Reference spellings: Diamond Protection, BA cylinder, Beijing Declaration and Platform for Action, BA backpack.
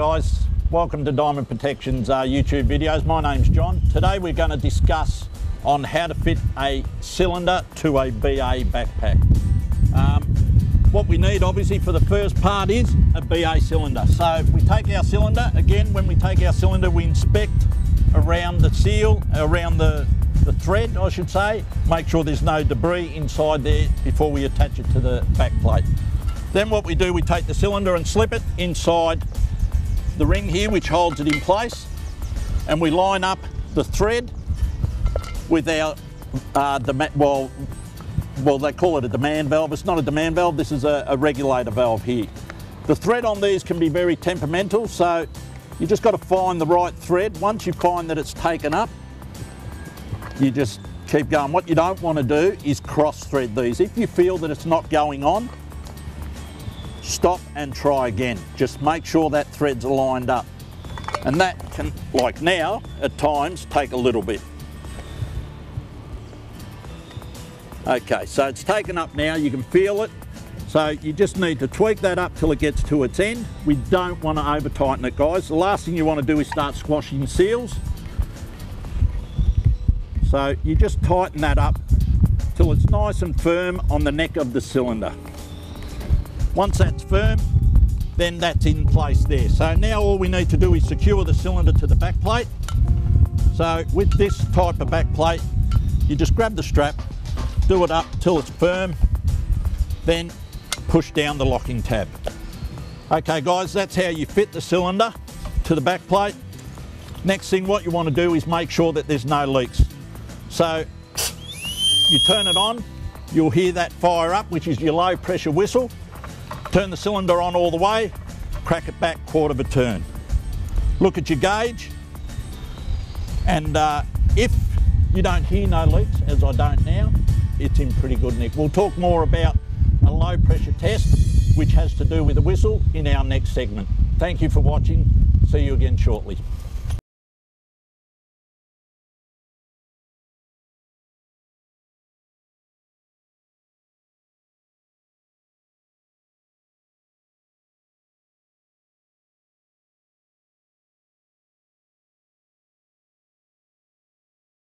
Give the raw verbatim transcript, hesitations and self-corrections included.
guys, welcome to Diamond Protection's uh, YouTube videos. My name's John. Today we're going to discuss on how to fit a cylinder to a B A backpack. Um, what we need obviously for the first part is a B A cylinder. So if we take our cylinder, again when we take our cylinder we inspect around the seal, around the, the thread I should say, make sure there's no debris inside there before we attach it to the back plate. Then what we do, we take the cylinder and slip it inside the ring here which holds it in place, and we line up the thread with our, uh, well, well they call it a demand valve. It's not a demand valve, this is a, a regulator valve here. The thread on these can be very temperamental, so you just got to find the right thread. Once you find that it's taken up, you just keep going. What you don't want to do is cross thread these. If you feel that it's not going on, stop and try again. Just make sure that thread's lined up. And that can, like now, at times take a little bit. Okay, so it's taken up now, you can feel it. So you just need to tweak that up till it gets to its end. We don't want to over tighten it, guys. The last thing you want to do is start squashing seals. So you just tighten that up till it's nice and firm on the neck of the cylinder. Once that's firm, then that's in place there. So now all we need to do is secure the cylinder to the back plate. So with this type of back plate, you just grab the strap, do it up till it's firm, then push down the locking tab. Okay guys, that's how you fit the cylinder to the back plate. Next thing what you want to do is make sure that there's no leaks. So you turn it on, you'll hear that fire up, which is your low pressure whistle. Turn the cylinder on all the way, crack it back quarter of a turn. Look at your gauge, and uh, if you don't hear no leaks, as I don't now, it's in pretty good nick. We'll talk more about a low pressure test, which has to do with the whistle, in our next segment. Thank you for watching, see you again shortly.